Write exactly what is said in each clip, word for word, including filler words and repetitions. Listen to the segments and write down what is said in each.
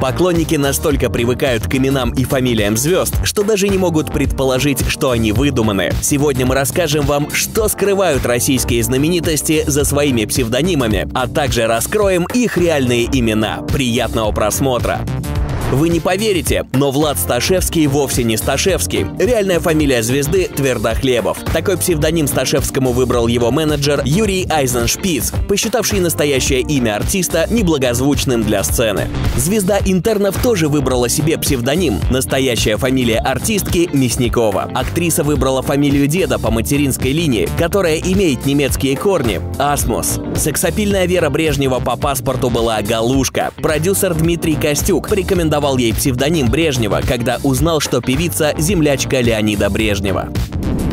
Поклонники настолько привыкают к именам и фамилиям звезд, что даже не могут предположить, что они выдуманы. Сегодня мы расскажем вам, что скрывают российские знаменитости за своими псевдонимами, а также раскроем их реальные имена. Приятного просмотра! Вы не поверите, но Влад Сташевский вовсе не Сташевский. Реальная фамилия звезды – Твердохлебов. Такой псевдоним Сташевскому выбрал его менеджер Юрий Айзеншпис, посчитавший настоящее имя артиста неблагозвучным для сцены. Звезда интернов тоже выбрала себе псевдоним. Настоящая фамилия артистки – Мясникова. Актриса выбрала фамилию деда по материнской линии, которая имеет немецкие корни – Асмус. Сексапильная Вера Брежнева по паспорту была Галушка. Продюсер Дмитрий Костюк порекомендовал давал ей псевдоним Брежнева, когда узнал, что певица – землячка Леонида Брежнева.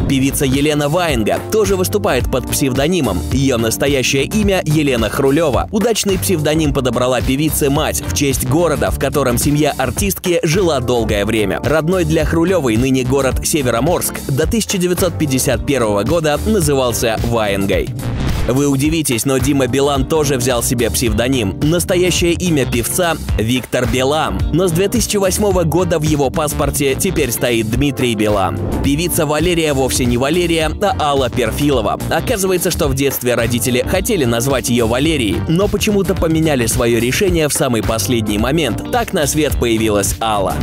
Певица Елена Ваенга тоже выступает под псевдонимом. Ее настоящее имя – Елена Хрулева. Удачный псевдоним подобрала певице мать в честь города, в котором семья артистки жила долгое время. Родной для Хрулевой ныне город Североморск до тысяча девятьсот пятьдесят первого года назывался Ваенгой. Вы удивитесь, но Дима Билан тоже взял себе псевдоним. Настоящее имя певца – Виктор Белан. Но с две тысячи восьмого года в его паспорте теперь стоит Дмитрий Белан. Певица Валерия вовсе не Валерия, а Алла Перфилова. Оказывается, что в детстве родители хотели назвать ее Валерией, но почему-то поменяли свое решение в самый последний момент. Так на свет появилась Алла.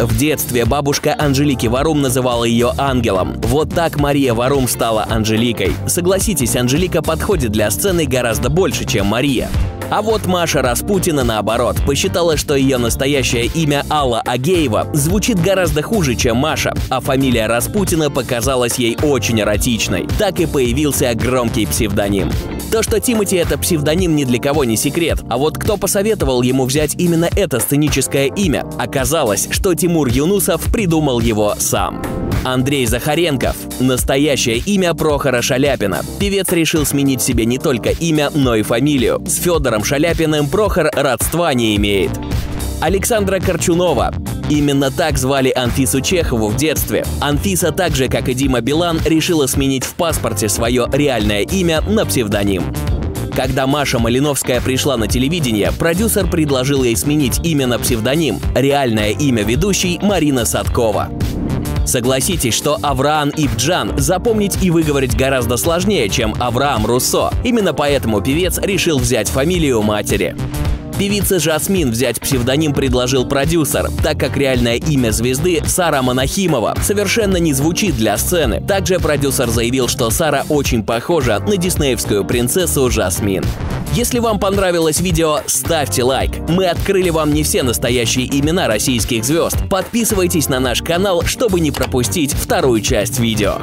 В детстве бабушка Анжелики Варум называла ее ангелом. Вот так Мария Варум стала Анжеликой. Согласитесь, Анжелика подходит для сцены гораздо больше, чем Мария. А вот Маша Распутина, наоборот, посчитала, что ее настоящее имя Алла Агеева звучит гораздо хуже, чем Маша, а фамилия Распутина показалась ей очень эротичной. Так и появился громкий псевдоним. То, что Тимати – это псевдоним, ни для кого не секрет. А вот кто посоветовал ему взять именно это сценическое имя? Оказалось, что Тимур Юнусов придумал его сам. Андрей Захаренков – настоящее имя Прохора Шаляпина. Певец решил сменить себе не только имя, но и фамилию. С Федором Шаляпиным Прохор родства не имеет. Александра Корчунова. Именно так звали Анфису Чехову в детстве. Анфиса, так же, как и Дима Билан, решила сменить в паспорте свое реальное имя на псевдоним. Когда Маша Малиновская пришла на телевидение, продюсер предложил ей сменить имя на псевдоним. Реальное имя ведущей – Марина Садкова. Согласитесь, что Авраам Ивджанян запомнить и выговорить гораздо сложнее, чем Авраам Руссо. Именно поэтому певец решил взять фамилию матери. Певице Жасмин взять псевдоним предложил продюсер, так как реальное имя звезды Сара Монахимова совершенно не звучит для сцены. Также продюсер заявил, что Сара очень похожа на диснеевскую принцессу Жасмин. Если вам понравилось видео, ставьте лайк. Мы открыли вам не все настоящие имена российских звезд. Подписывайтесь на наш канал, чтобы не пропустить вторую часть видео.